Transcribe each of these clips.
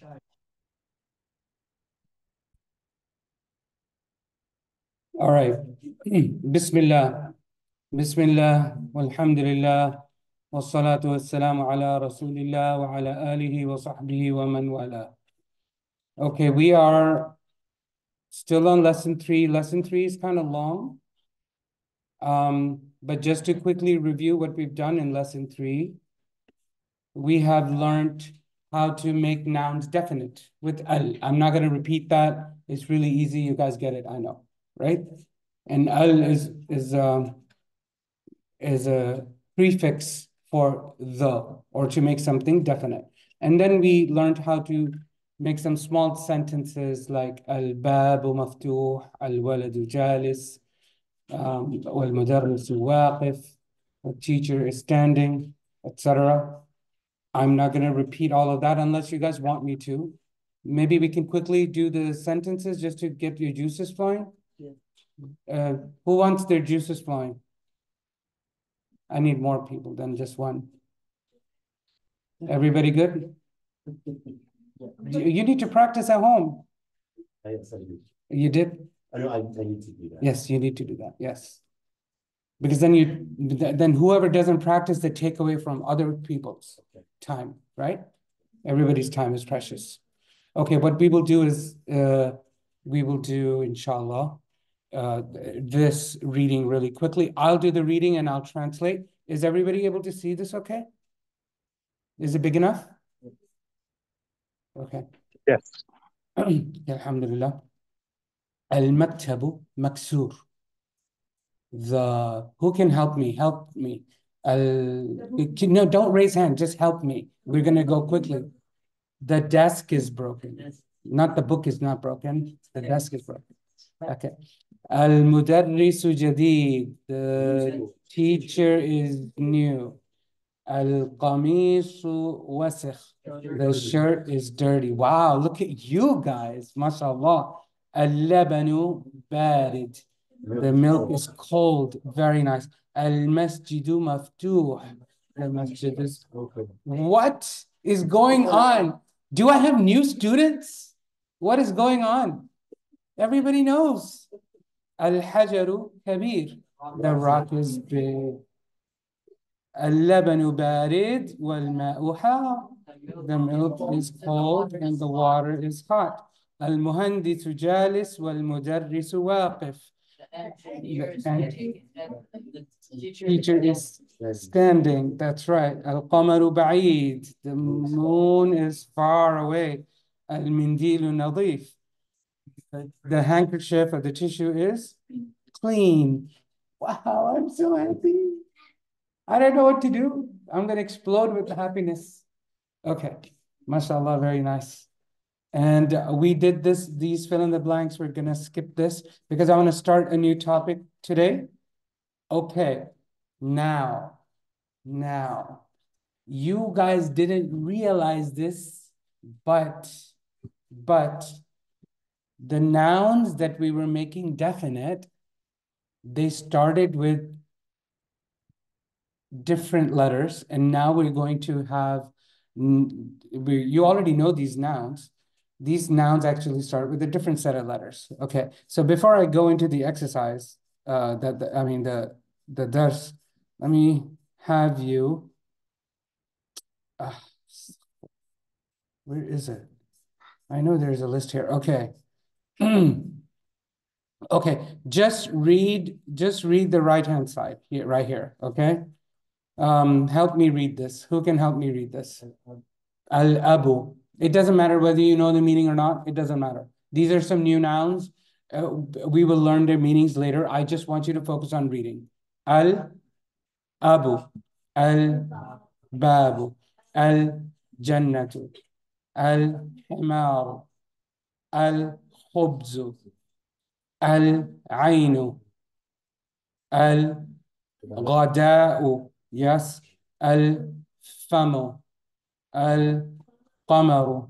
child. All right. Bismillah. Bismillah. Walhamdulillah. Wassalatu wassalamu ala rasulillah wa ala alihi wa sahbihi wa man wala. Okay, we are still on lesson 3. Lesson 3 is kind of long. But just to quickly review what we've done in lesson 3, we have learned how to make nouns definite with al. I'm not going to repeat that. It's really easy. You guys get it, I know, right? And al is a prefix for the, or to make something definite. And then we learned how to make some small sentences like al-babu maftuh, al-waladu jalis, wal-mudarrisu waqif, the teacher is standing, etc. I'm not going to repeat all of that unless you guys want me to. Maybe we can quickly do the sentences just to get your juices flowing. Yeah. Who wants their juices flowing? I need more people than just one. Everybody good? You need to practice at home. Yes, I did. You did? No, I need to do that. Yes, you need to do that. Yes. Because then whoever doesn't practice, they take away from other people's time, right? Everybody's time is precious. Okay, what we will do is we will do, inshallah, this reading really quickly. I'll do the reading and I'll translate. Is everybody able to see this okay? Is it big enough? Okay. Yes. Alhamdulillah. Al-Maktabu Maksur. Who can help me? Help me. No, don't raise hand. Just help me. We're going to go quickly. The desk is broken. Not the book is not broken. The desk is broken. Okay. Al-Mudarrisu Jadid. The teacher is new. Al-Qamisu Wasikh. The shirt is dirty. Wow, look at you guys. MashaAllah. Al-Labanu Barid. The milk is cold. Very nice. Al-Masjidu Maftuh. The masjid is open. What is going on? Do I have new students? What is going on? Everybody knows. Al-Hajaru Kabir. The rock is big. Al-Labanu Barid wal-Ma'u Har. The milk is cold and the water is hot. Al-Muhandisu Jalis wal-Mudarrisu Waqif. The teacher is standing. That's right. Al-Qamaru Ba'id. The moon is far away. Al-Mindilu Nadif. The handkerchief or the tissue is clean. Wow, I'm so happy. I don't know what to do. I'm going to explode with happiness. Okay. MashaAllah, very nice. And we did these fill in the blanks. We're going to skip this because I want to start a new topic today. Okay. Now, you guys didn't realize this, but the nouns that we were making definite, they started with different letters. And now we're going to have, you already know these nouns. These nouns actually start with a different set of letters. Okay, so before I go into the exercise, the dars, let me have you, where is it? I know there's a list here. Okay. Okay, just read the right-hand side here, right here, okay? Help me read this. Who can help me read this? Al-Abu. It doesn't matter whether you know the meaning or not. It doesn't matter. These are some new nouns. We will learn their meanings later. I just want you to focus on reading. Al-Abu. Al-Babu. Al-Jannatu. Al-Himaru. Al-Khubzu. Al-Ainu. Al-Ghada'u. Yes. Al-Famu. Al-Famu. القمر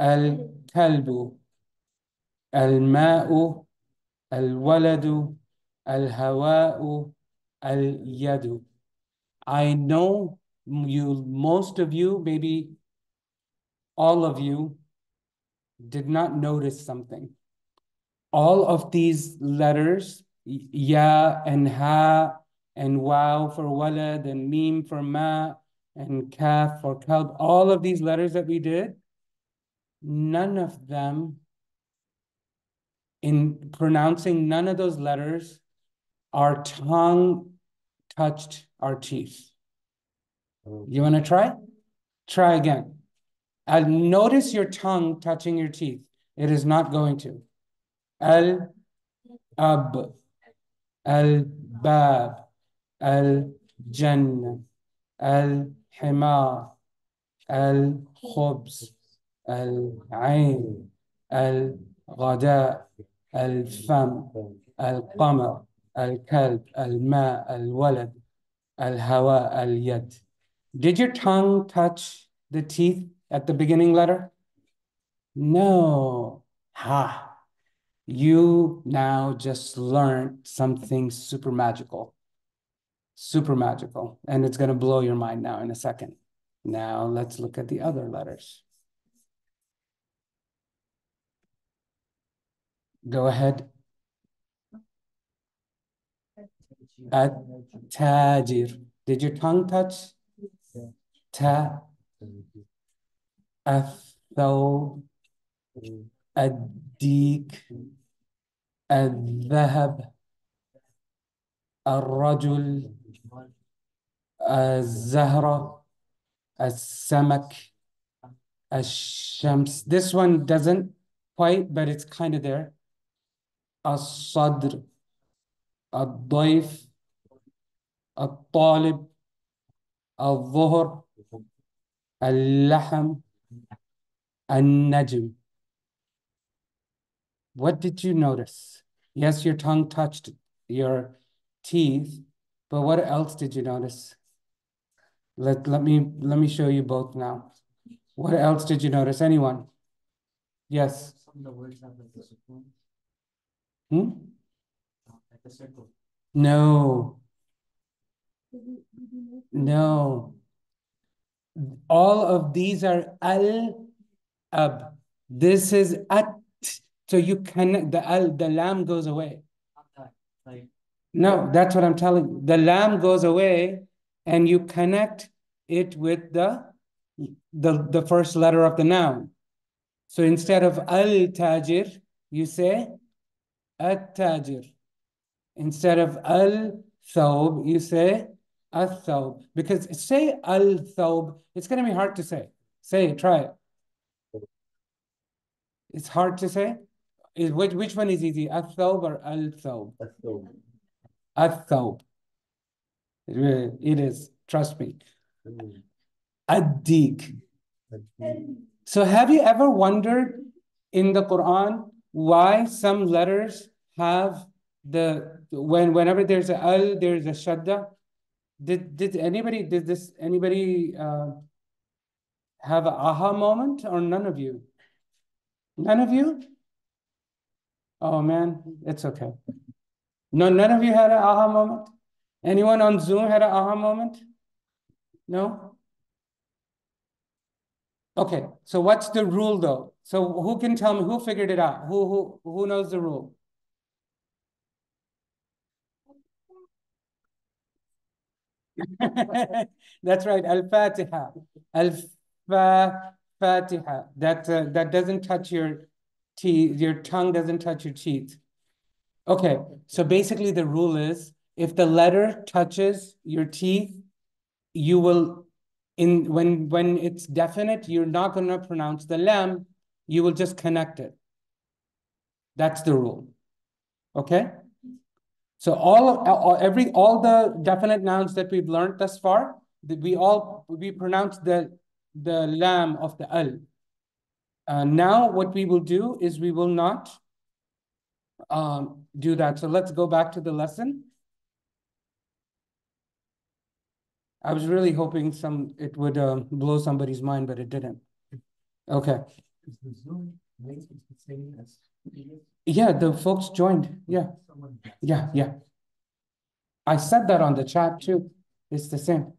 الكلب الماء الولد الهواء اليد. I know you, most of you, maybe all of you did not notice something. All of these letters, ya and ha and wow for walad and mim for ma and kaf for kalb, all of these letters that we did, none of them, in pronouncing none of those letters, our tongue touched our teeth. You want to try? Try again. And notice your tongue touching your teeth. It is not going to. Al ab, al bab, al jannah, al himar, al khubz, al ayn, al ghada, al fam, al qamar, al kalb, al ma, al walad, al hawa, al yad. Did your tongue touch the teeth at the beginning letter? No. Ha. You now just learned something super magical. Super magical. And it's going to blow your mind now in a second. Now let's look at the other letters. Go ahead. At-tajir. Did your tongue touch? Ta. Ath-thawb. Ad-deek. Al-Dhahab, Al-Rajul, Al-Zahra, Al-Samak, Al-Shams. This one doesn't quite, but it's kind of there. Al-Sadr, Al-Daif, Al-Talib, Al-Dhuhr, Al-Laham, Al-Najm. What did you notice? Yes, your tongue touched your teeth, but what else did you notice? Let me show you both now. What else did you notice? Anyone? Yes. Some of the words have like a circle. Hmm? Like a circle. No. No. All of these are al-ab. This is at. So you can, the lam goes away. No, that's what I'm telling you. The lam goes away and you connect it with the first letter of the noun. So instead of al-tajir, you say at-tajir. Instead of al-thawb, you say al-thawb. Because say al-thawb, it's going to be hard to say. Say it, try it. It's hard to say. Which one is easy, al-thawb or al-thawb? Al-thawb. Al-thawb. It is, trust me. Ad-deek. So have you ever wondered in the Quran why some letters have whenever there's a al, there's a shadda? Did anybody have an aha moment or none of you? None of you? Oh man, it's okay. No, none of you had an aha moment? Anyone on Zoom had an aha moment? No? Okay, so what's the rule though? So who can tell me, who figured it out? Who knows the rule? That's right, Al-Fatiha. Al-Fatiha. That doesn't touch your teeth, your tongue doesn't touch your teeth. Okay, so basically the rule is, if the letter touches your teeth, you will, when it's definite, you're not going to pronounce the lam, you will just connect it. That's the rule, okay? So all the definite nouns that we've learned thus far, we pronounce the lam of the al. Now what we will do is we will not do that. So let's go back to the lesson. I was really hoping it would blow somebody's mind, but it didn't. Okay. Yeah, the folks joined. Yeah. Yeah, yeah. I said that on the chat too. It's the same.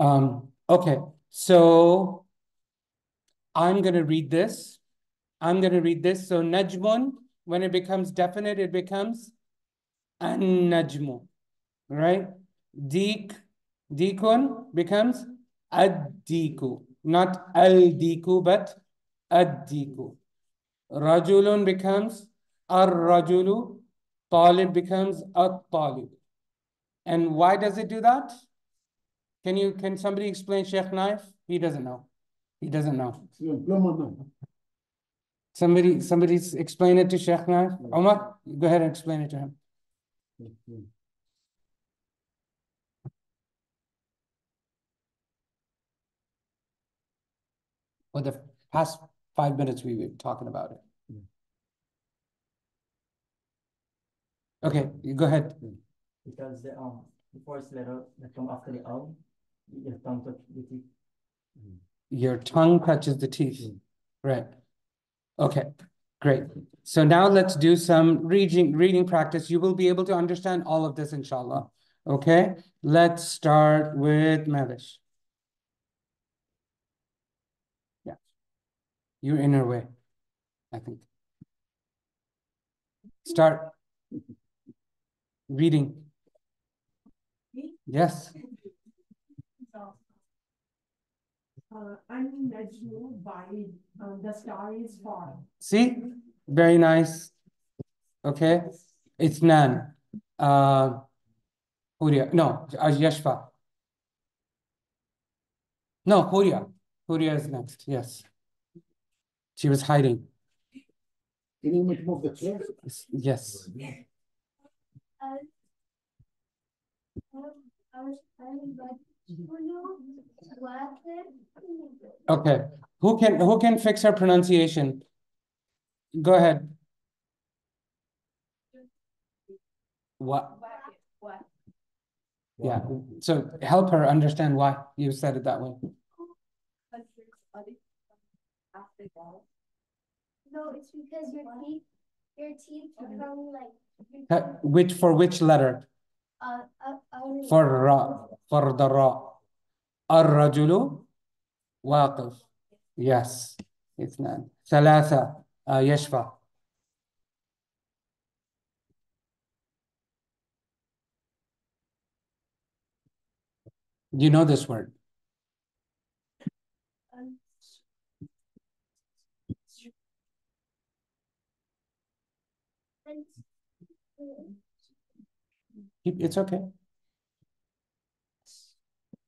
Okay, so I'm going to read this. I'm going to read this. So najmun, when it becomes definite, it becomes an-najmu, right? Deek, deekun becomes ad-deeku, not al-deeku, but ad-deeku. Rajulun becomes ar-rajulu. Talib becomes at-talib. And why does it do that? Can somebody explain, Sheikh Naif? He doesn't know. He doesn't know. Somebody explain it to Sheikh Naif. Omar, go ahead and explain it to him. For the past 5 minutes, we were talking about it. Okay, you go ahead. Because the first letter that comes after the O, your tongue touches the teeth. Your tongue touches the teeth, right? Okay, great. So now let's do some reading practice. You will be able to understand all of this, inshallah. Okay, let's start with Malish. Yeah, your inner way, I think. Start reading. Yes. I'm Najmu by the star is far. See? Very nice. Okay. It's Nan. Huria. No, Yashfa. No, Huria. Huria is next. Yes. She was hiding. Can you move the chair? Yes. Okay, who can fix her pronunciation? Go ahead. What? Yeah, so help her understand why you said it that way. No, it's because your teeth become like. For which letter? For the ra. Ar-rajulu waqif. Yes, it's not. Thalatha, yashfa. You know this word. It's okay.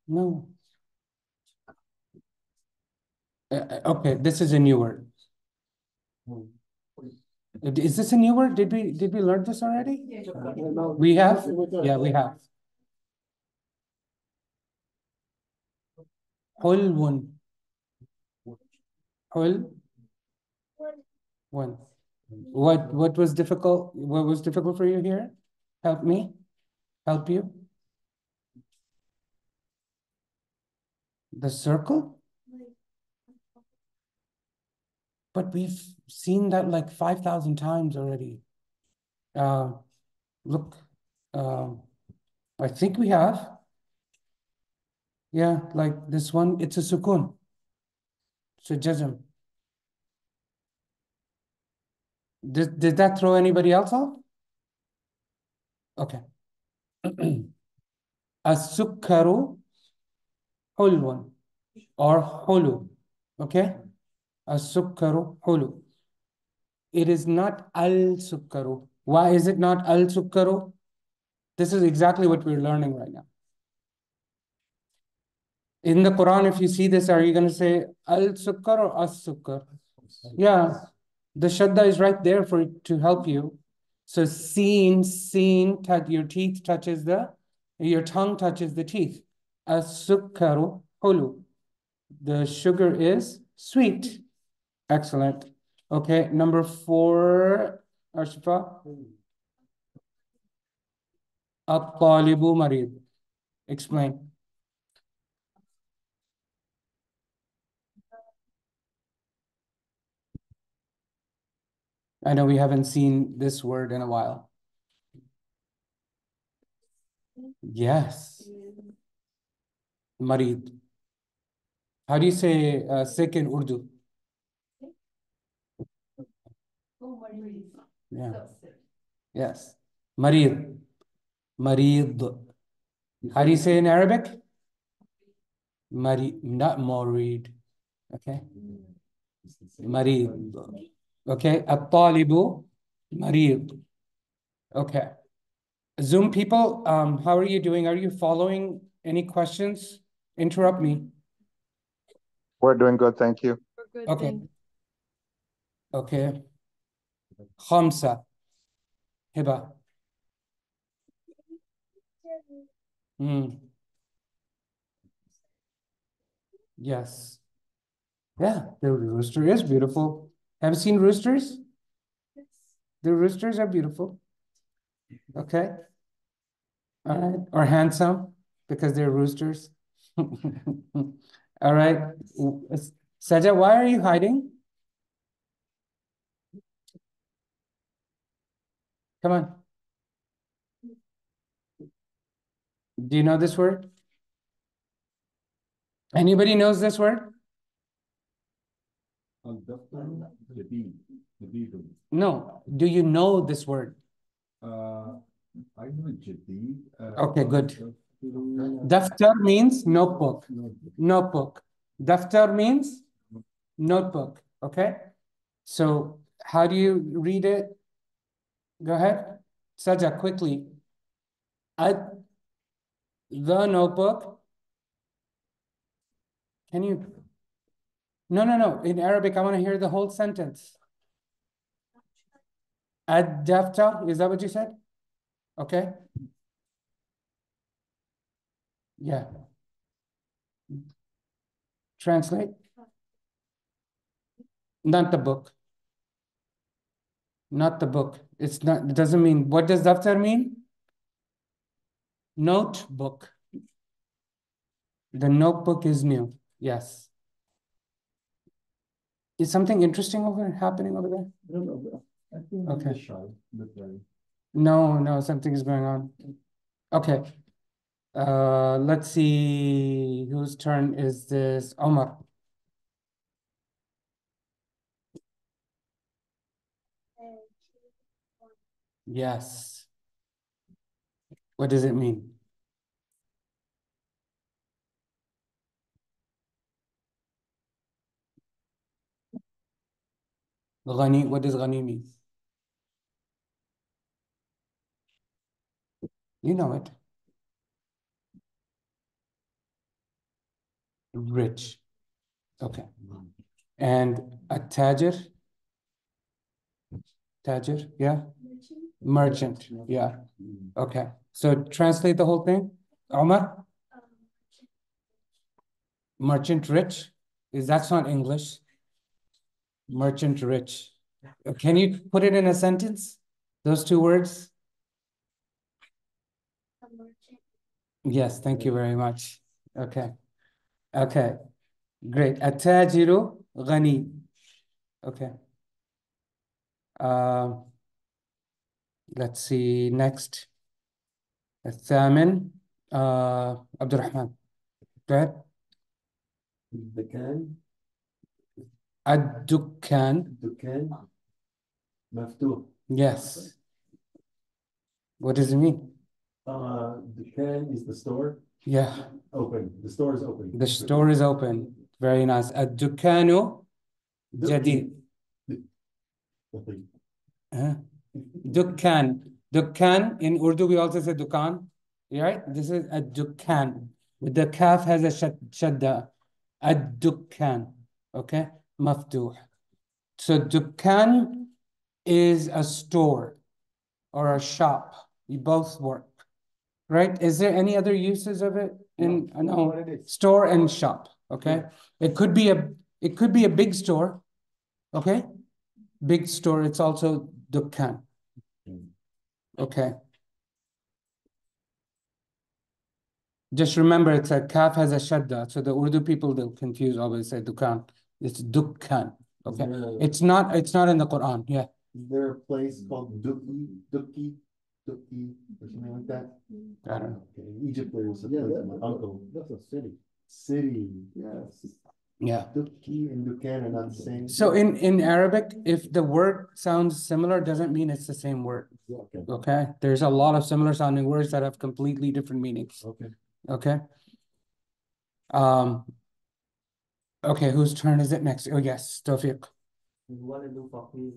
No. Okay, this is a new word. Is this a new word? Did we learn this already? We have? Yeah, we have. Hulwun. Hulwun. What was difficult? What was difficult for you here? Help me. Help you. The circle? But we've seen that like 5,000 times already. Look, I think we have. Yeah, like this one, it's a sukun. So jazm. Did that throw anybody else off? Okay. As-sukkaru hulwun or hulu. Okay? As-sukkaru hulu. It is not al-sukkaru. Why is it not al-sukkaru? This is exactly what we're learning right now. In the Quran, if you see this, are you going to say al-sukkar or as-sukkar? Yeah. The shadda is right there for it to help you. So seen, your tongue touches the teeth. As-sukkaru hulu. The sugar is sweet. Excellent. Okay, number 4, Arshifa. At-talibu marid. Explain. I know we haven't seen this word in a while. Yes. Marid. How do you say sick in Urdu? Yeah. Yes. Marid. Marid. How do you say in Arabic? Marid, not Marid. Okay. Marid. Okay. At-talibu. Marid. Okay. Zoom people, how are you doing? Are you following? Any questions? Interrupt me. We're doing good, thank you. We're good, okay. Thanks. Okay. Khamsa. Hiba. Mm. Yes. Yeah, the rooster is beautiful. Have you seen roosters? Yes. The roosters are beautiful. Okay. All right. Or handsome, because they're roosters. All right. Saja, why are you hiding? Come on. Do you know this word? Anybody knows this word? No. Do you know this word? I know Jadid. Okay, good. Daftar means notebook. Notebook. Daftar means notebook. Okay. So how do you read it? Go ahead. Saja, quickly. The notebook. Can you? No. In Arabic, I want to hear the whole sentence. Ad-daftar, is that what you said? Okay. Yeah. Translate. Not the book. Not the book. It's not, it doesn't mean, what does daftar mean? Notebook. The notebook is new. Yes. Is something interesting happening over there? I don't know. I think okay. No, something is going on. Okay. Let's see whose turn is this. Omar. Yes. What does it mean? Ghani, what does Ghani mean? You know it. Rich. Okay. And a tajir? Tajir, yeah? Merchant, yeah. Okay. So translate the whole thing. Omar? Merchant rich? That's not English. Merchant rich. Can you put it in a sentence? Those two words? Yes, thank you very much. Okay. Okay, great. At-tajiru ghani. Okay. Let's see next. Al-thamin, Abdurrahman. Go ahead. Dukan. Ad-dukan. Dukan. Maftuh. Yes. What does it mean? Dukan is the store. Yeah. Open. The store is open. The store is open. Very nice. Ad-dukanu jadid. Dukkan. Dukkan. In Urdu, we also say dukan. Right? This is ad-dukan. The calf has a shadda. Ad-dukan. Okay? Maftuh. So, dukan is a store or a shop. You both work. Right? Is there any other uses of it? No, store and shop. Okay. Yeah. It could be a big store. Okay. Big store. It's also dukkan. Okay. Just remember it's a kaf has a shadda. So the Urdu people they'll confuse always say dukkan. It's dukkan. Okay. It's not in the Quran. Yeah. Is there a place called Dukki? Or something like that. I don't know. Okay. In Egypt, there was a place. My uncle. That's a city. Yes. Yeah. So in Arabic, if the word sounds similar, doesn't mean it's the same word. Yeah, okay. Okay. There's a lot of similar sounding words that have completely different meanings. Okay. Okay. Okay, whose turn is it next? Oh yes, Tawfiq.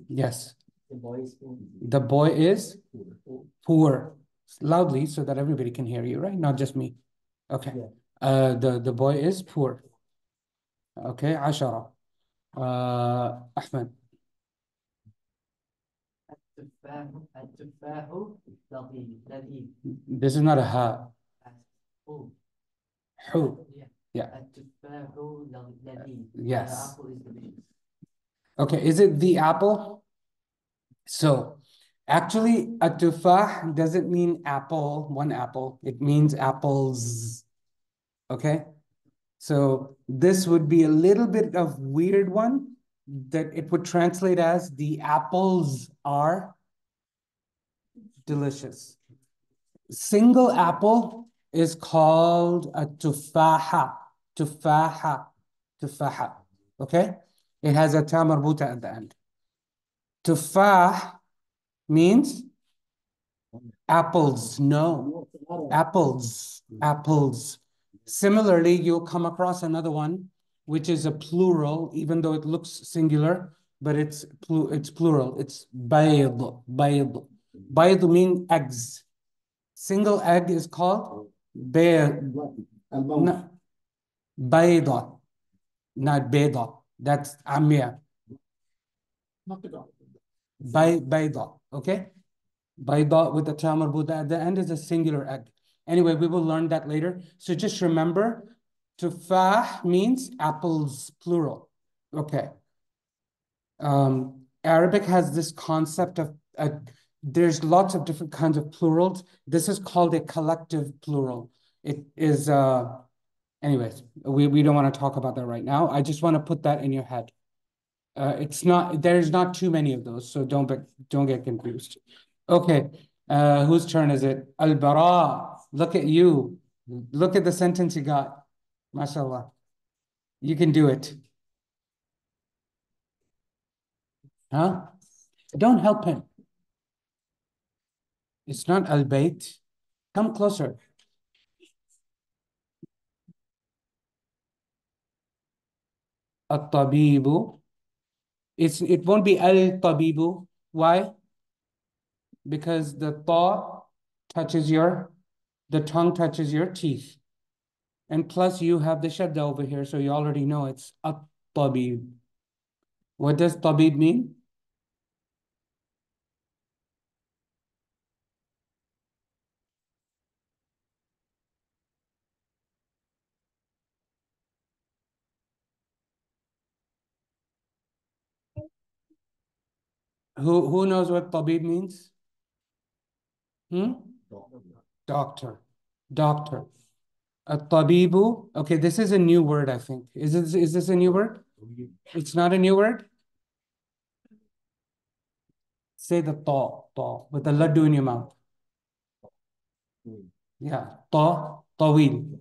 Yes. The boy is poor. Loudly so that everybody can hear you, right? Not just me. Okay. Yeah. The boy is poor. Okay, Ashara. Ahmed. This is not a ha. Who? Yeah. Yes. Okay, is it the apple? So, actually, a tufah doesn't mean apple, one apple. It means apples, okay? So this would be a little bit of weird one that it would translate as the apples are delicious. Single apple is called a tufaha, tufaha, tufaha, okay? It has a ta marbuta at the end. Tufah means apples, no, apples, apples. Similarly, you'll come across another one, which is a plural, even though it looks singular, but it's plural. It's bayd, bayd. Bayd means eggs. Single egg is called bayd, no, bayda, not bayda. That's amir. Bayda, okay? Bayda with the ta marbuta at the end is a singular egg. Anyway, we will learn that later. So just remember, tufah means apples, plural. Okay. Arabic has this concept of, there's lots of different kinds of plurals. This is called a collective plural. It is, anyways, we don't want to talk about that right now. I just want to put that in your head. It's not, there's not too many of those, so don't get confused. Okay, whose turn is it? Al-Bara. Look at you. Look at the sentence you got. MashaAllah. You can do it. Huh? Don't help him. It's not al-bayt. Come closer. At-tabibu. It won't be al-tabibu. Why? Because the ta touches your... The tongue touches your teeth. And plus you have the shadda over here, so you already know it's at-tabib. What does tabib mean? Who knows what tabib means? Doctor, doctor. At-tabibu. Okay, this is a new word, I think. Is this a new word? It's not a new word? Say the ta, with the laddu in your mouth. Yeah, ta, tawil.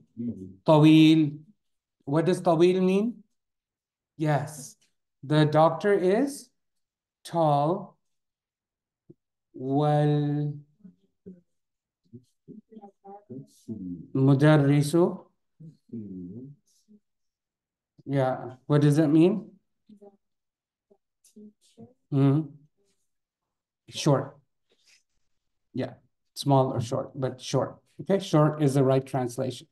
Tawil. What does tawil mean? Yes, the doctor is tall. Well... Mudarrisu. Yeah, what does that mean? Teacher. Short. Yeah, small or short, but short. Okay, short is the right translation.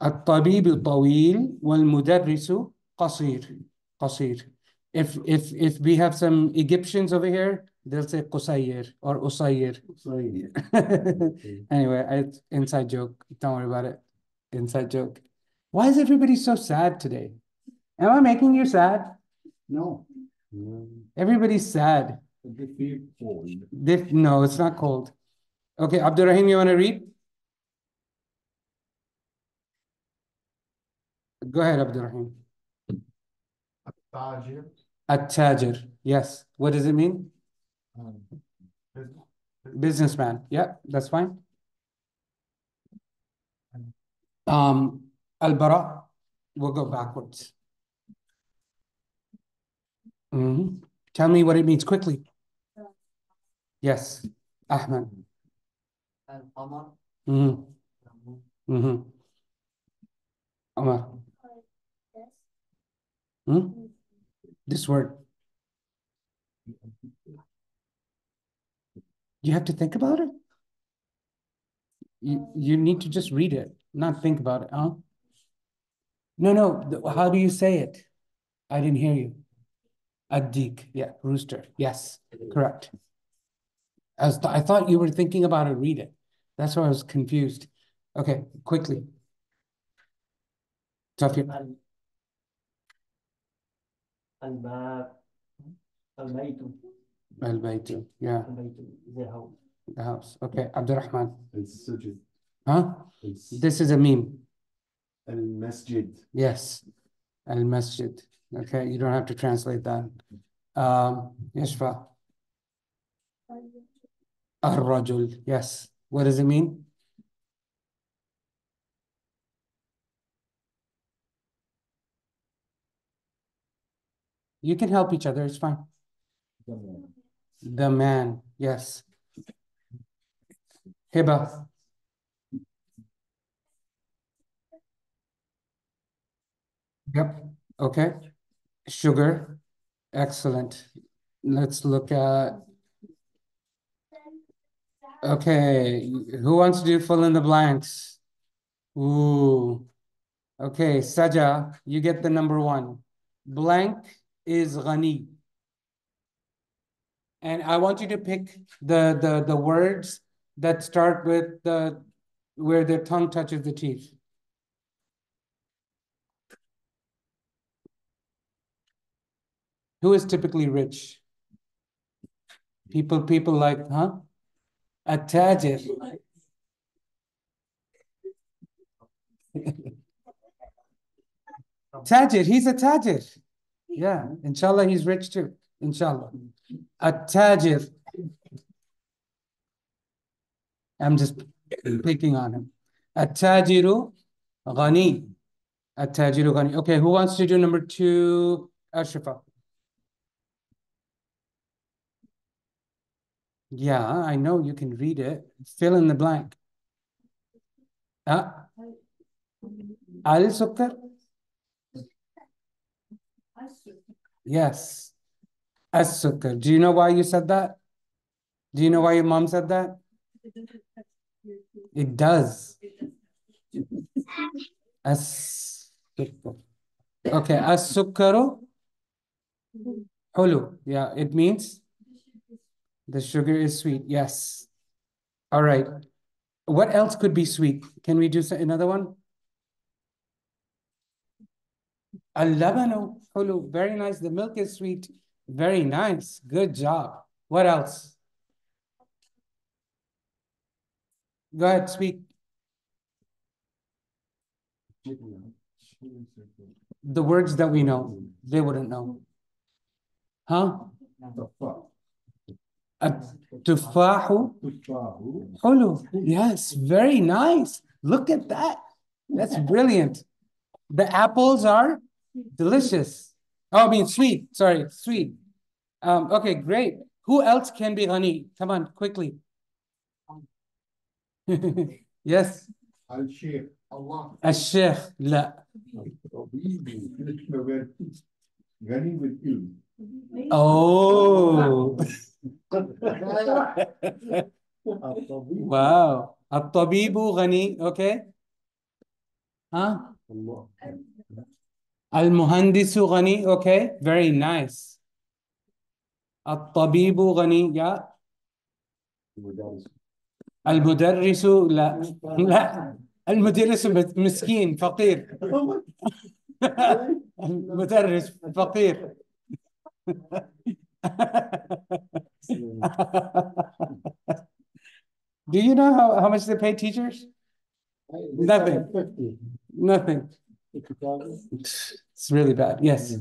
At-tabibu tawil wal mudarrisu qasir. Qasir. If we have some Egyptians over here, they'll say Qusayir or Usayir. Anyway, it's inside joke. Don't worry about it. Inside joke. Why is everybody so sad today? Am I making you sad? No. Everybody's sad. No, it's not cold. Okay, Abdurrahim, you want to read? Go ahead, Abdurrahim. At-tajir. At-tajir. Yes. What does it mean? Businessman. Yeah, that's fine. Al-Bara, we'll go backwards. Tell me what it means quickly. Yes, Ahmed. Omar. Omar. Yes. This word. You have to think about it. You need to just read it, not think about it, huh? No, how do you say it? I didn't hear you. Ad-dik, yeah, rooster. Yes, correct. I thought you were thinking about it, read it. That's why I was confused. Okay, quickly. Safia. Al-baytu, yeah. The house. Okay, Abdurrahman. Al-sujud. Huh? This is a meme. Al-masjid. Yes, al-masjid. Okay, you don't have to translate that. Yashfa. Ar-rajul. Yes. What does it mean? You can help each other. It's fine. The man. Yes. Hiba. Yep. Okay. Sugar. Excellent. Let's look at... Okay. Who wants to do fill in the blanks? Ooh. Okay. Saja, you get the number one. Blank is Ghani. And I want you to pick the words that start with where the tongue touches the teeth. Who is typically rich? People like, huh? At-tajir. Tajir, he's a tajir. Yeah, inshallah, he's rich too. Inshallah. At-tajir. I'm just picking on him. At-tajiru ghani. At-tajiru ghani. Okay, who wants to do number two? Ashrafa. Yeah, I know you can read it. Fill in the blank. Al-sukkar? Yes. As-sukkar. Do you know why you said that? Do you know why your mom said that? It does. As-sukkar. Okay. As-sukkaru? Hulu. Yeah, it means? The sugar is sweet, yes. All right. What else could be sweet? Can we do another one? Al-labanu hulu, very nice. The milk is sweet, very nice. Good job. What else? Go ahead, speak. The words that we know, they wouldn't know. Huh? Tufahu. Hulu. Yes, very nice. Look at that. That's brilliant. The apples are delicious. Oh, I mean sweet. Sorry, sweet. Okay, great. Who else can be Ghani? Come on, quickly. Yes. Al-Sheikh. Allah. Al-Sheikh. La. Ghani with you. Oh. Wow. At-tabibu ghani. Okay. Huh? Al-muhandisu ghani. Okay. Very nice. At-tabibu ghani. Yeah. Al-mudarrisu. La. La. Al-mudarrisu miskin. Faqir. Al-mudarris. Faqir. Do you know how much they pay teachers? Nothing. Nothing. It's really bad. Yes.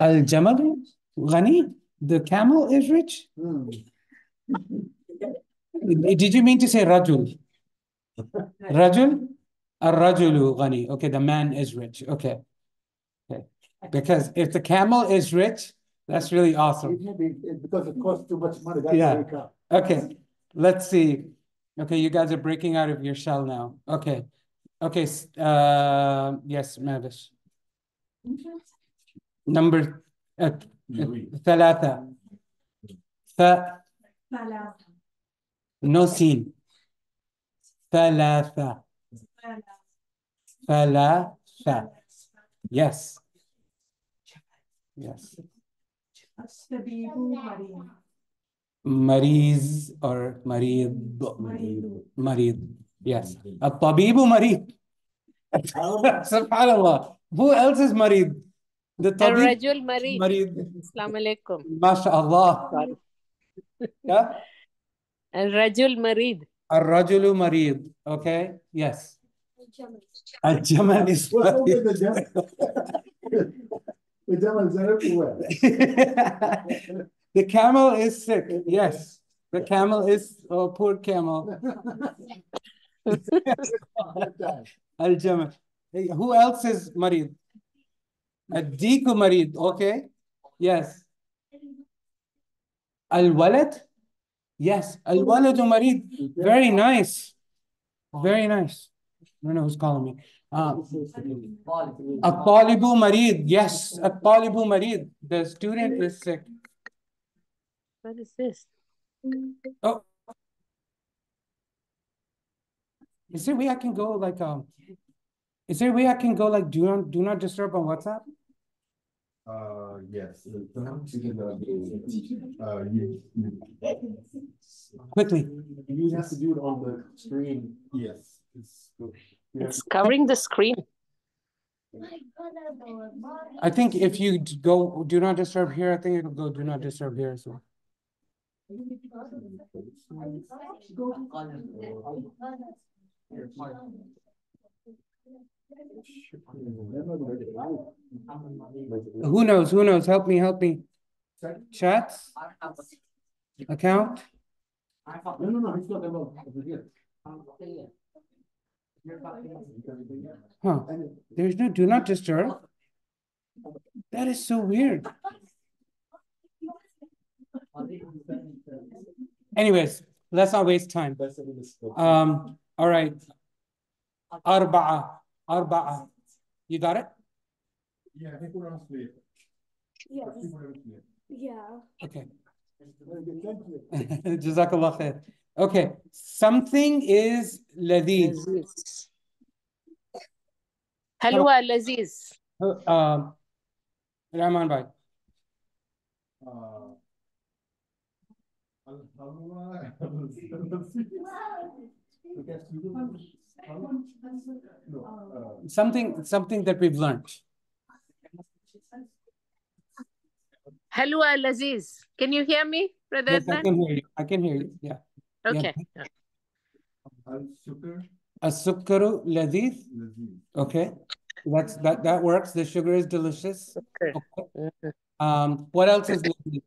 Al-Jamal Ghani, the camel is rich. Did you mean to say Rajul? Rajul? Ar-Rajulu Ghani. Okay, the man is rich. Okay. Because if the camel is rich, that's really awesome. Because it costs too much money. That's yeah. Okay. Let's see. Okay, you guys are breaking out of your shell now. Okay. Okay. Yes, Mavish. Number thalatha. No scene. Thalatha. Thalatha. Yes. Yes. Mariz or Marid. Marid. Yes. At-tabibu Marid. SubhanAllah. Who else is Marid? The Rajul Marid. Marid. Assalamu alaikum. MashaAllah. Yeah? Al-Rajul Marid. Al-Rajulu Marid. Okay. Yes. Al-Jamal is the camel is sick. Yes, the camel is oh poor camel. Al Jamal. Hey, who else is Marid? Adiku Marid. Okay. Yes. Al Walad. Yes. Al Waladu Marid. Very nice. Very nice. I don't know who's calling me. At-talibu marid. Yes, at-talibu marid. The student is sick. What is this? Oh. Is there a way I can go like is there a way I can go like do not disturb on WhatsApp? Yes. Quickly. You have to do it on the screen. Yes. It's covering the screen. I think if you go do not disturb here, I think it'll go do not disturb here as well. Who knows? Who knows? Help me, help me. Chats? Account? No, it's huh. There's no do not disturb. That is so weird. Anyways, let's not waste time. All right. Arba'a. Arba'a. You got it? Yeah, I think we're on sleep. Yes. Yeah. Okay. Jazakallah khair. Okay, something is lazeez. Halwa lazeez. Rahman bhai. Something that we've learned. Halwa lazeez. Can you hear me, brother? Yes, I can hear you. I can hear you. Yeah. Okay. Yeah. As-sukkaru ladheez. Okay. That's that works. The sugar is delicious. Okay. Okay. What else is ladheez?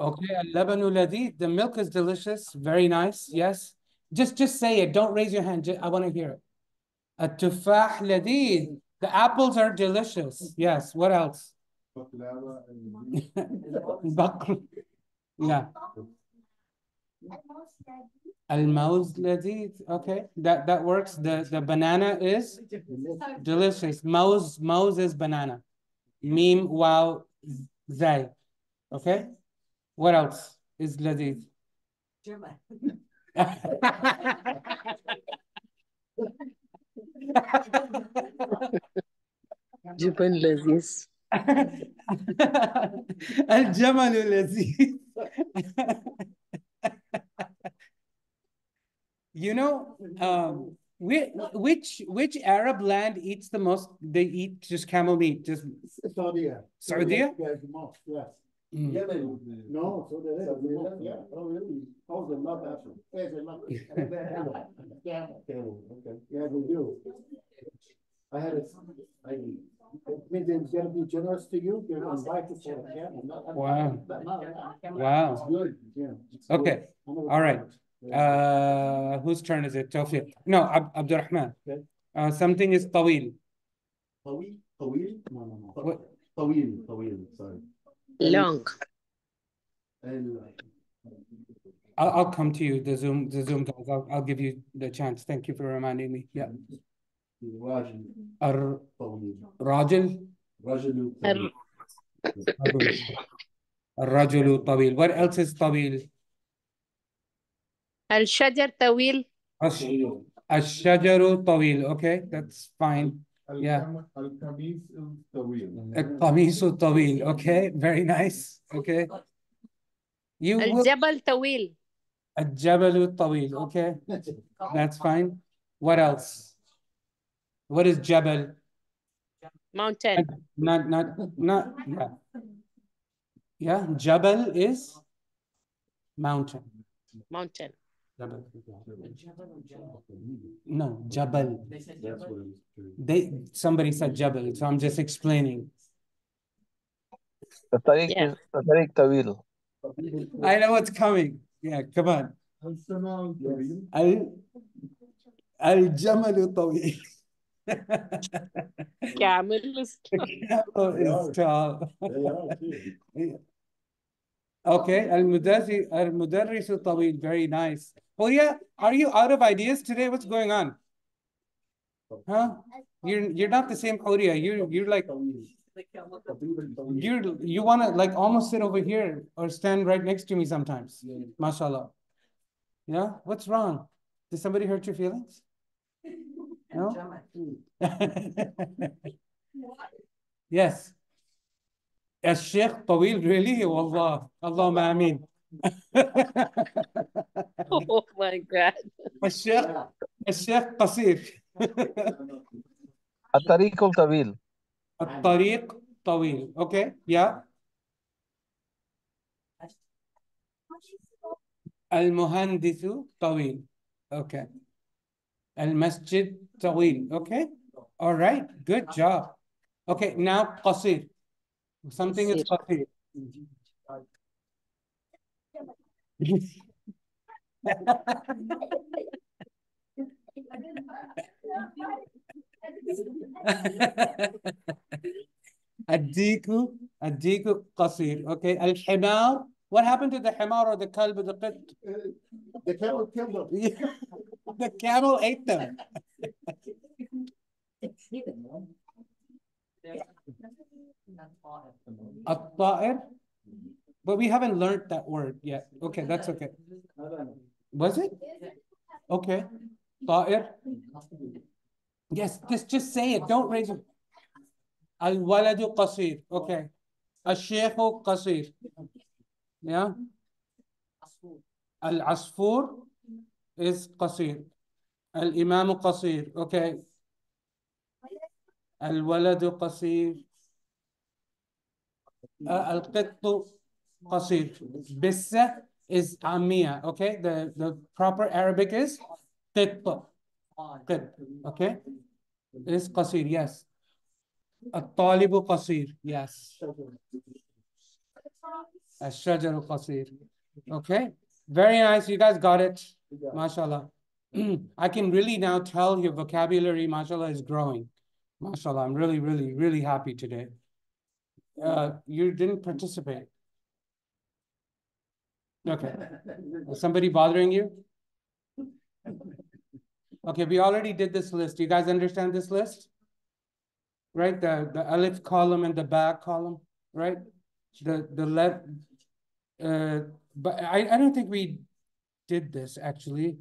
Okay, al-labanu ladheez. The milk is delicious. Very nice. Yes. Just say it. Don't raise your hand. I want to hear it. At-tufah ladheez. The apples are delicious. Yes. What else? Yeah. Al-mawz ladheez. Okay, that works. The banana is delicious. Mawz is banana. Mim, wow, zay. Okay, what else is ladheez? German. Japan ladheez. Al-jamal ladheez. You know, which Arab land eats the most? They eat just camel meat. Just Saudi. Yeah, yes. Mm. No, Saudi. Yeah. Oh, really? Oh, they love Africa. Yeah, they love Africa. Yeah. Okay. Yeah, we do. I had it. It means it's going to be generous to you. You're invited to the camel. Wow. Good. Yeah. Okay. All right. Whose turn is it? Tawfiq. No, Abdurrahman. Something is tawil. طويل. no. طويل طويل sorry. Long. I'll come to you. The Zoom guys. I'll give you the chance. Thank you for reminding me. Yeah. الراجل. الراجل. الرجل طويل. الرجل طويل. What else is طويل? الشجر طويل. الشجر طويل. Okay, that's fine. Yeah. القميص طويل. Okay, very nice. Okay. You الجبل طويل. الجبل طويل. Okay, that's fine. What else? What is jabal? Mountain. Not. Yeah, jabal is mountain. Mountain. Jabal. No, jabal. They said jabal. Somebody said jabal, so I'm just explaining. Yeah. I know what's coming. Yeah, come on. Al-Jamalu Tawil. Camel is tall. Okay, Al-Mudarrisu Tawil, very nice. Oh yeah, are you out of ideas today? What's going on? Huh? You're not the same Horia. You're like you wanna like almost sit over here or stand right next to me sometimes. Yeah. Mashallah. Yeah? What's wrong? Did somebody hurt your feelings? No? Yes. Al-Sheikh Tawil, really? Wallah. Allahumma ameen. Oh my God. Al-Sheikh Qasir. At-Tariq al-Tawil. At-Tariq Tawil. Okay, yeah. Al-Muhandithu Tawil. Okay. Al-Masjid Tawil. Okay. All right. Good job. Okay, now Qasir. Something is Qasir. Adiku Qasir. Okay, Al-Himar. What happened to the Himar or the Kalb or the Qit? The camel killed them. Yeah. The camel ate them. At-Ta'ir? But we haven't learned that word yet. Okay, that's okay. Was it? Okay. Ta'ir? Yes, just say it. Don't raise it. Al-Waladu Qasir. Okay. Al-Sheikhu Qasir. Yeah. Al-Asfur is Qasir. Al-Imamu Qasir. Okay. Al-Waladu Qasir. Al-Qittu Qasir. Bissa is Ammiya. Okay. The proper Arabic is Qittu. Okay. It is Qasir. Yes. At-Talibu Qasir. Yes. Ash-Shajaru Qasir. Okay. Very nice. You guys got it. MashaAllah. I can really now tell your vocabulary, mashallah, is growing. MashaAllah. I'm really, really, really happy today. You didn't participate. Okay. Is somebody bothering you? Okay, we already did this list. You guys understand this list? Right? The alif column and the ba column, right? The left. But I don't think we did this actually.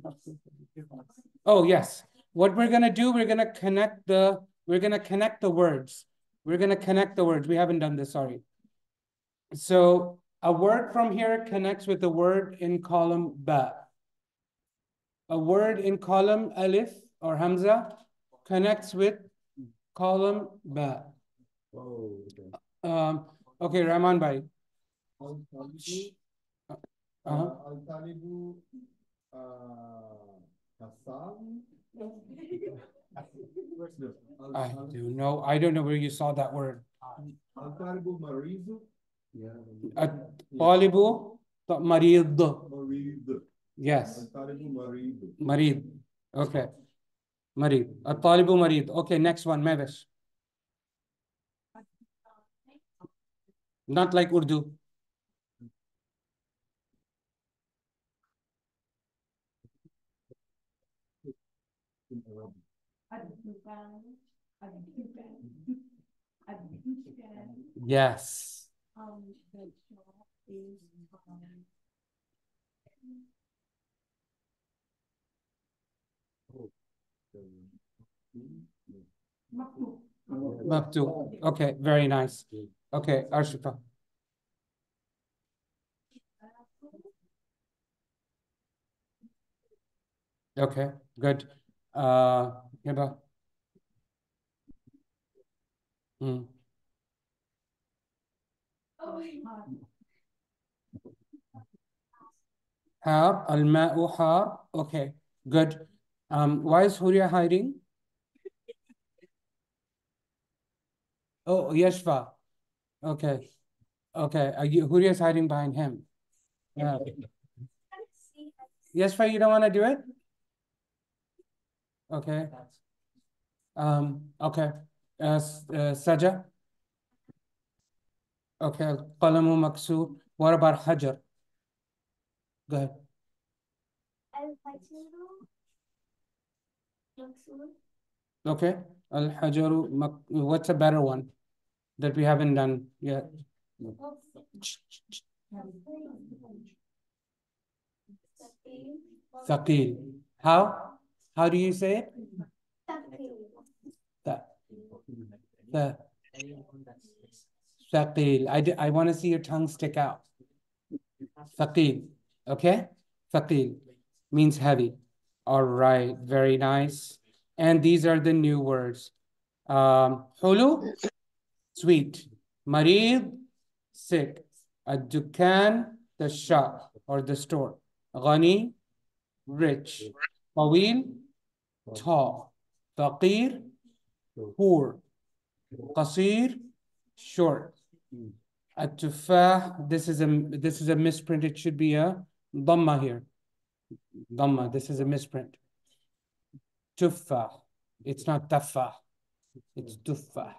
Oh yes. What we're gonna do, we're gonna connect the words. We haven't done this, sorry. So a word from here connects with a word in column ba. A word in column alif or hamza connects with column ba. Oh, okay. Okay, Rahman Bhai. I don't know where you saw that word. Al-Talibu Maridu. Al-Talibu Maridu. Yes. Marid. Okay. Marid. At-Talibu Marid. Okay, next one, Mavish. not like Urdu. Yes. Mabtu. Okay, very nice. Okay, Arshifa. Okay, good. Hiba. Ha, al-ma'u ha. Okay, good. Why is Huria hiding? Oh, Yashva. Okay. Okay. Huria is hiding behind him. Yeah. Yashva, you don't want to do it? Okay. Okay. Saja. Okay. Qalamu Maksu. What about Hajar? Go ahead. Okay. Al-Hajaru, what's a better one that we haven't done yet? Thaqil. How? How do you say it? Thaqil. I want to see your tongue stick out. Thaqil. Okay? Thaqil means heavy. All right. Very nice. And these are the new words. Hulu, sweet. Marid, sick. Ad-dukan, the shop or the store. Ghani, rich. Tawil, tall. Faqir, poor. Qasir, short. At-tufah, this is a misprint. It should be a dhamma here. Dhamma, this is a misprint. Tufah. It's not tafah. It's tufah.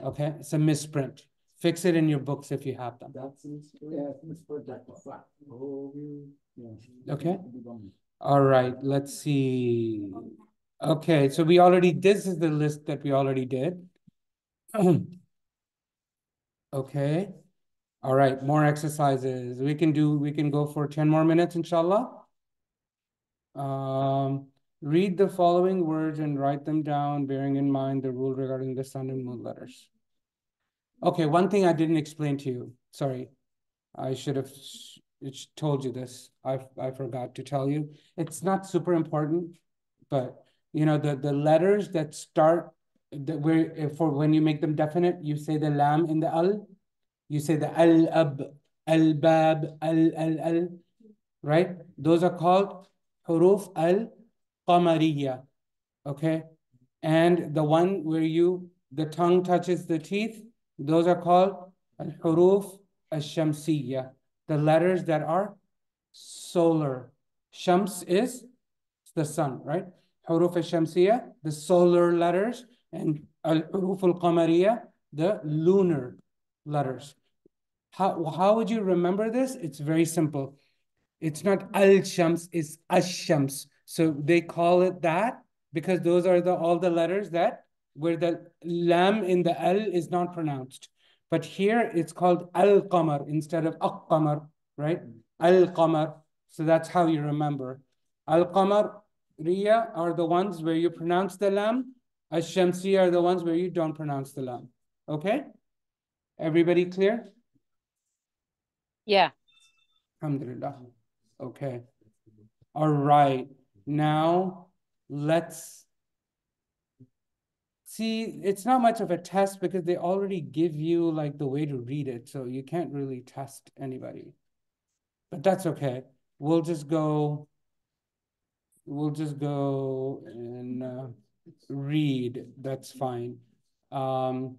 Okay, it's a misprint. Fix it in your books if you have them. Okay. All right. Let's see. Okay. So we already. This is the list that we already did. Okay. All right. More exercises. We can do. We can go for 10 more minutes, inshallah. Read the following words and write them down, bearing in mind the rule regarding the sun and moon letters. Okay, one thing I didn't explain to you. Sorry, I should have told you this. I forgot to tell you. It's not super important, but you know the letters that start for when you make them definite, you say the lam in the al, you say the al ab, al bab, al, right? Those are called huruf al Qamariya, okay? And the one where the tongue touches the teeth, those are called al-huruf al-shamsiyya, the letters that are solar. Shams is the sun, right? Huruf al-shamsiyya, the solar letters, and al-huruf al-qamariya, the lunar letters. How would you remember this? It's very simple. It's not al-shams, it's ash-shams. So they call it that because those are all the letters that where the lam in the al is not pronounced. But here it's called al-qamar instead of al-qamar, right? Al-qamar. So that's how you remember. Al-qamariya are the ones where you pronounce the lam. Ash-shamsiya are the ones where you don't pronounce the lam. Okay? Everybody clear? Yeah. Alhamdulillah. Okay. All right. Now, let's see. It's not much of a test because they already give you like the way to read it. So you can't really test anybody, but that's okay. We'll just go and read. That's fine. Abdurin.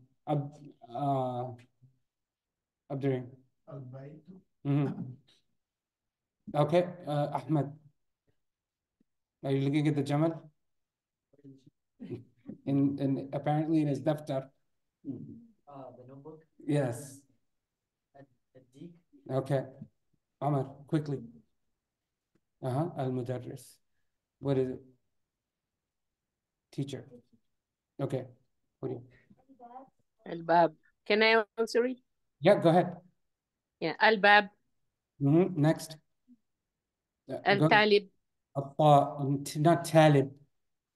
Okay. Ahmed. Are you looking at the Jamal? Apparently in his daftar. The notebook? Yes. Okay. Amar, quickly. Al-Mudarris. What is it? Teacher. Okay. What do you? Al-Bab. Can I answer it? Yeah, go ahead. Yeah, Al-Bab. Next. Al-Talib. Not Talib.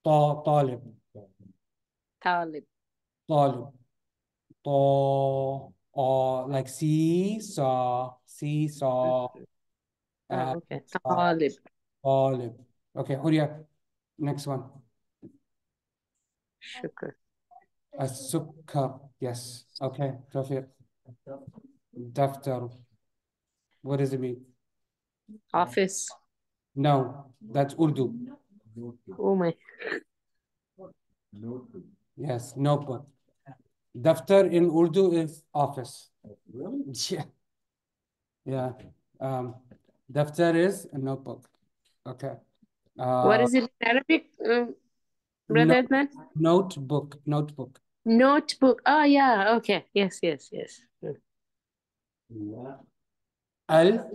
Talib. Talib. Talib. Like seesaw. Okay. Talib. Talib. Okay, Huria. Next one. Shukr. As-sukkar. Yes. Okay. Rafiq. Daftar. What does it mean? Office. No, that's Urdu. Oh my. Yes, notebook. Daftar in Urdu is office. Really? Yeah. Yeah. Daftar is a notebook. Okay. What is it in Arabic? Brother Adnan? Notebook. Notebook. Notebook. Oh, yeah. Okay. Yes, yes, yes. Al?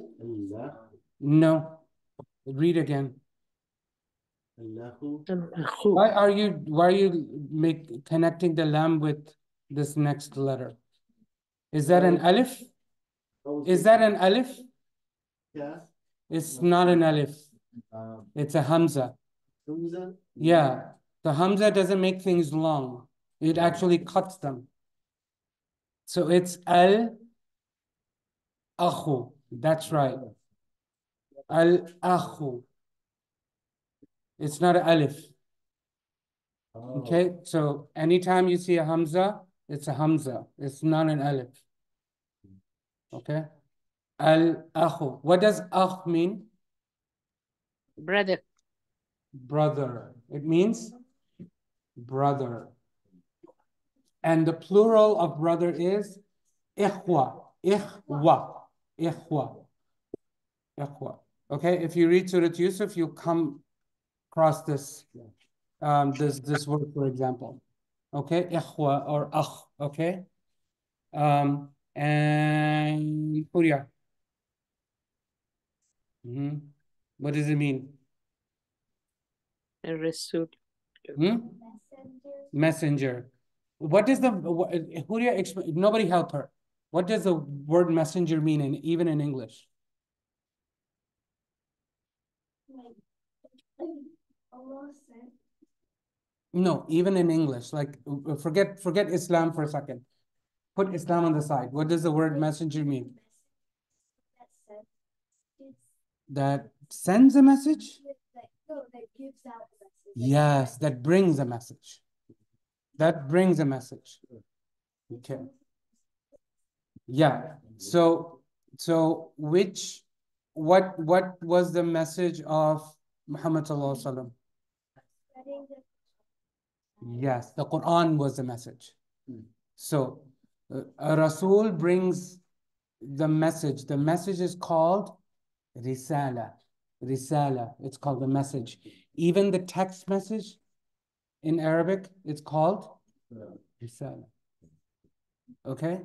No. Read again. Why are you connecting the lam with this next letter? Is that an alif? Is that an alif? Yeah. It's not an alif. It's a hamza. Yeah. The hamza doesn't make things long. It actually cuts them. So it's al akhu. That's right. Al akhu. It's not an alif. Oh. Okay, so anytime you see a hamza, it's a hamza. It's not an alif. Okay. Al-akhu. What does akh mean? Brother. Brother. It means brother. And the plural of brother is ikhwa. Ikhwa. Ikhwa. Ikhwa. Okay, if you read Surat Yusuf, you come across this, this word, for example. Okay, ikhwa or akh, okay? And Huria. What does it mean? Rasul. Messenger. What is the, Huria, nobody help her. What does the word messenger mean, even in English? No, even in English, like forget Islam for a second. Put Islam on the side. What does the word messenger mean? That sends a message? No, that gives out a message. Yes, that brings a message. That brings a message. Okay. Yeah. So what was the message of Muhammad sallallahu alaihi wasallam? Yes, the Quran was the message. So a Rasul brings the message. The message is called Risala. Risala, it's called the message. Even the text message in Arabic, it's called Risala. Okay?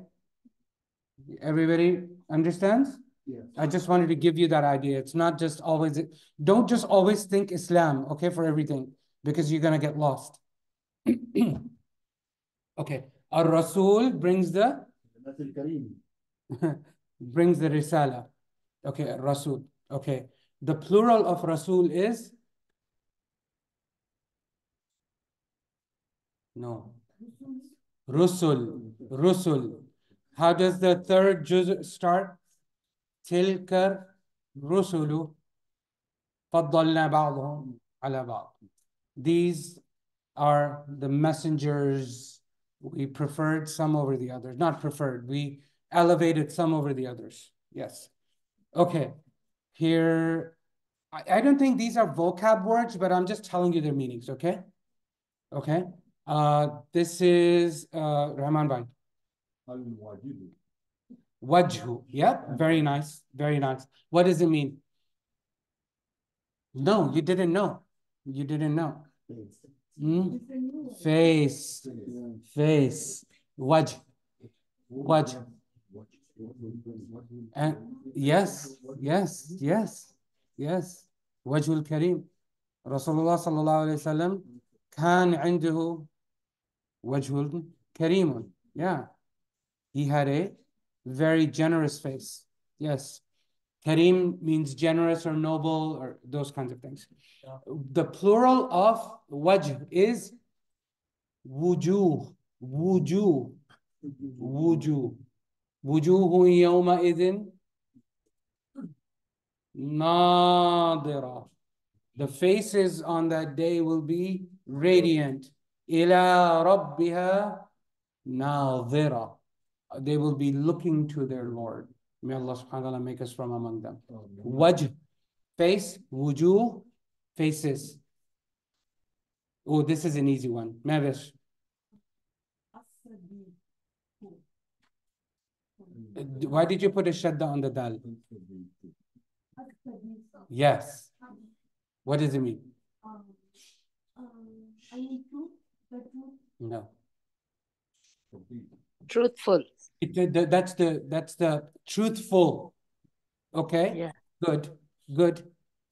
Everybody understands? Yes. I just wanted to give you that idea. It's not just always, don't just always think Islam, okay, for everything, because you're going to get lost. Okay. Our Rasul brings the brings the Risala. Okay, Rasul. Okay. The plural of Rasul is no. Rusul. Rusul. How does the third juz start? Tilka Rusulu Faddalna Ba'dhum Ala Ba'd. These are the messengers. We preferred some over the others. Not preferred. We elevated some over the others. Yes. Okay. Here, I don't think these are vocab words, but I'm just telling you their meanings. Okay. Okay. This is Rahman Bhai. Wajhu. Yeah. Very nice. Very nice. What does it mean? No, you didn't know. You didn't know. Face. Face. Wajh. Wajh. And yes. Wajhul Kareem. Rasulullah sallallahu alayhi wasallam kan indahu wajhul kareemun. Yeah. He had a very generous face. Yes. Kareem means generous or noble or those kinds of things. Yeah. The plural of wajh is wujuh. Wujuh. Wujuh. Wujuhu yawma idhin nadira. The faces on that day will be radiant. Ila rabbiha nadira. They will be looking to their Lord. May Allah subhanahu wa ta'ala make us from among them. Wajh, face, wujuh, faces. Oh, this is an easy one. Mavish. Why did you put a shadda on the dal? Yes. What does it mean? I need to. No. Truthful. That's the truthful. Okay. Yeah. Good. Good.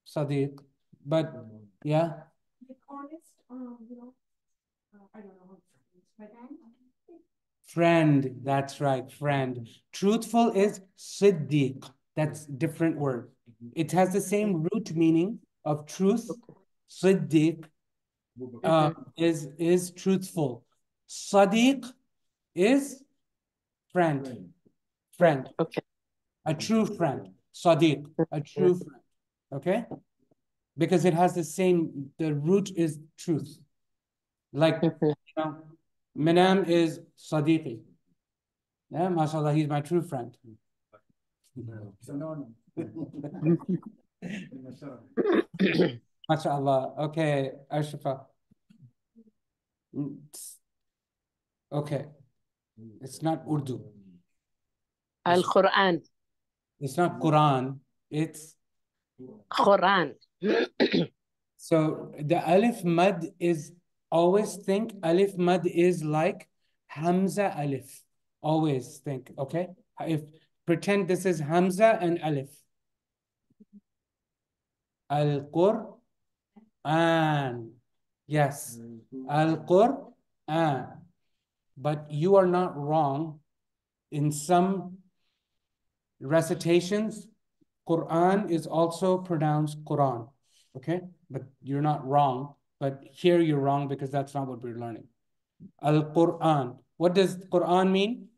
Sadiq. But yeah. Like honest. I don't know. Friend. That's right. Friend. Truthful is Siddiq. That's different word. It has the same root meaning of truth. Siddiq is truthful. Sadiq is friend. Okay. A true friend. Sadiq. A true friend. Okay. Because it has the root is truth. Like, Minam is Sadiqi. Yeah, mashallah, he's my true friend. Mashallah. Okay, Arshifa. Okay. It's not Urdu. Al-Quran. It's not Quran. It's Quran. So the Alif Mad is always think Alif Mad is like Hamza Alif. Always think, okay? If pretend this is Hamza and Alif. Al-Qur'an. Yes. Al-Qur'an. But you are not wrong. In some recitations, Quran is also pronounced Quran. Okay? But you're not wrong. But here you're wrong because that's not what we're learning. Al-Quran. What does Quran mean?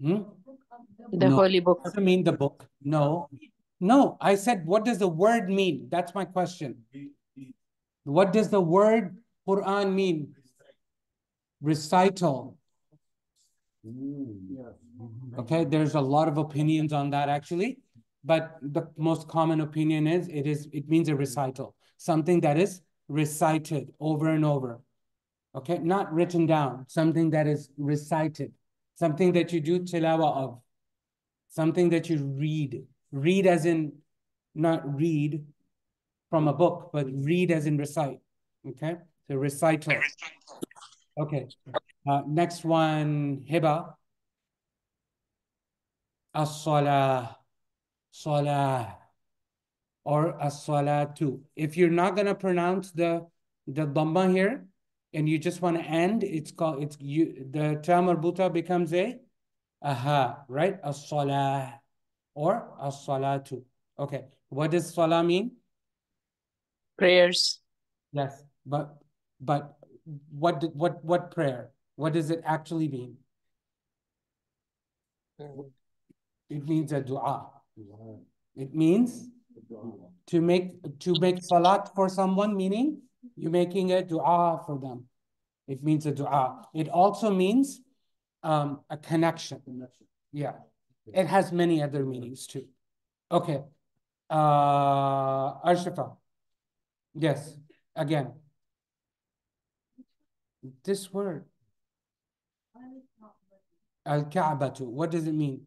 The holy book. Doesn't mean the book. No. No, I said, what does the word mean? That's my question. What does the word Quran mean? Recital. Okay, there's a lot of opinions on that actually. But the most common opinion is it means a recital. Something that is recited over and over. Okay, not written down. Something that is recited. Something that you do tilawa of. Something that you read. Read as in, not read from a book, but read as in recite. Okay, so recital. Okay, next one, Hiba. As-salah. Salah. Or as-salatu. If you're not gonna pronounce the dhamma here, and you just want to end, the ta marbuta becomes a aha, right? As-salah or as-salatu. Okay. What does salah mean? Prayers. Yes, but what prayer? What does it actually mean? It means a dua. It means to make salat for someone, meaning you're making a dua for them. It means a dua. It also means a connection. Yeah. It has many other meanings too. Okay. Arshifa. Yes. Again. This word. Al-Ka'batu. What does it mean?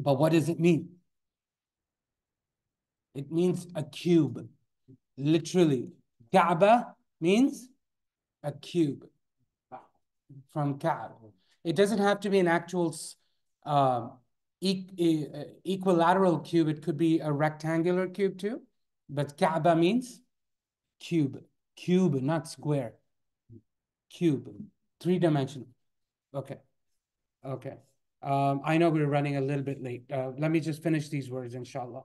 But what does it mean? It means a cube, literally. Kaaba means a cube. from Ka'b. It doesn't have to be an actual equilateral cube. It could be a rectangular cube too. But Kaaba means cube. Cube, not square. Cube. Three-dimensional. Okay. Okay. I know we're running a little bit late. Let me just finish these words, inshallah.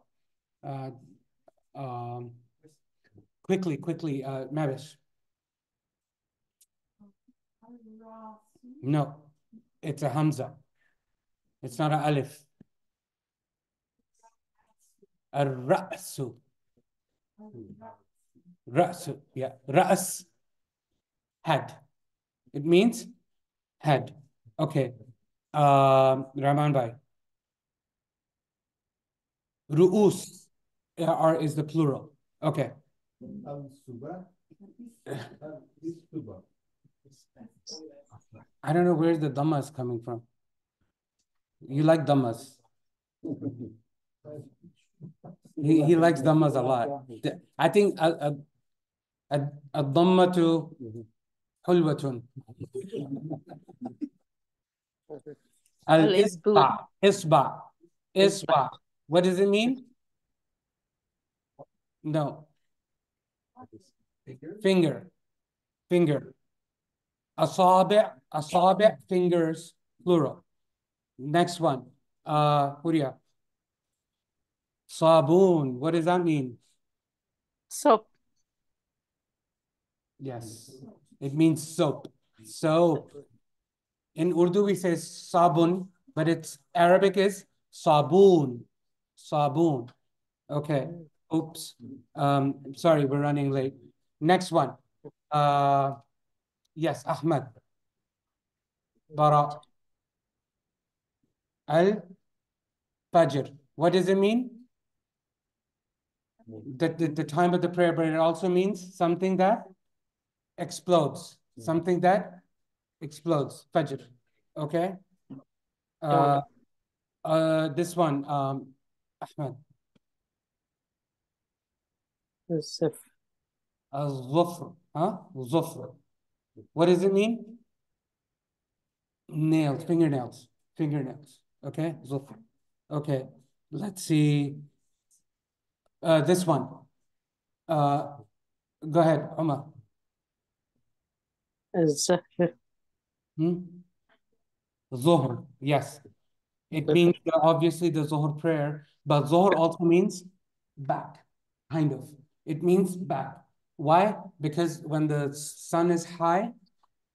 Quickly, Mavish. No, it's a Hamza. It's not an Alif. A Ra'su. Ra'su, yeah. Ra's, head. It means head. Okay. Rahman Bhai. Ru'us is the plural. Okay. I don't know where the Dhamma is coming from. You like Dhammas. He likes Dhammas a lot. I think a Dhamma to Hulwatun. Al-Isba. Isba. Isba. What does it mean? No. Finger. Finger. Asabi'. Asabi'. Fingers. Plural. Next one. Huria. Sabun. What does that mean? Soap. Yes. It means soap. Soap. In Urdu, we say sabun, but its Arabic is sabun. Sabun. Okay. Oops. Sorry, we're running late. Next one. Yes, Ahmed. Bara. Al-Fajr. What does it mean? The time of the prayer, but it also means something that explodes. Something that explodes. Fajr. Okay? This one, Ahmed. Al-Zufr. Huh? Zufr. What does it mean? Nails, fingernails. Fingernails. Okay, Zufr. Okay, let's see. This one. Go ahead, Omar. Zuhr. Zuhr, yes. It means obviously the Zuhr prayer, but Zuhr also means back, kind of. It means back. Why? Because when the sun is high,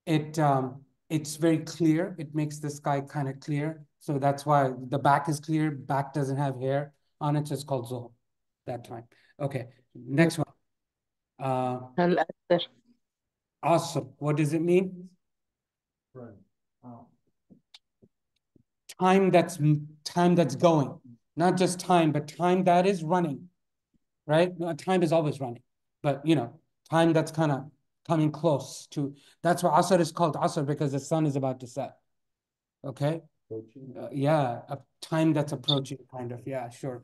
it's very clear. It makes the sky kind of clear. So that's why the back is clear. Back doesn't have hair on it. It's called Zuhr that time. Okay. Next one. Al-Asr. Asr. What does it mean? Right. Oh. Time that's going. Not just time, but time that is running. Right? Time is always running. But you know, time that's kind of coming close to. That's why Asr is called Asr, because the sun is about to set. Okay. Yeah, a time that's approaching, kind of. Yeah, sure.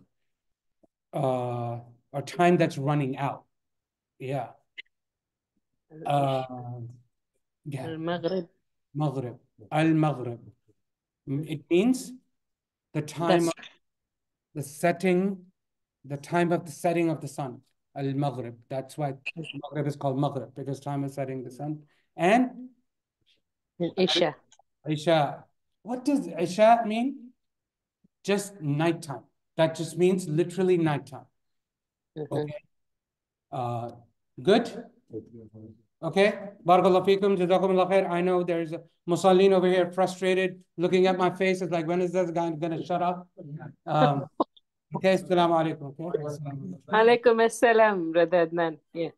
Or time that's running out. Yeah. Yeah. Al-Maghrib. Maghrib. Al-Maghrib. It means the time of the setting, the time of the setting of the sun. Al-Maghrib. That's why Maghrib is called Maghrib, because time is setting the sun. And Isha. Isha. What does Isha mean? Just nighttime. That just means literally nighttime. Okay. Good? Okay. Barakallahu feekum, jazakumullahu khair. I know there's a Musallin over here frustrated, looking at my face. It's like, when is this guy going to shut up? Okay. Assalamu alaikum. Okay. Alaikum assalam, brother Adnan. Yeah.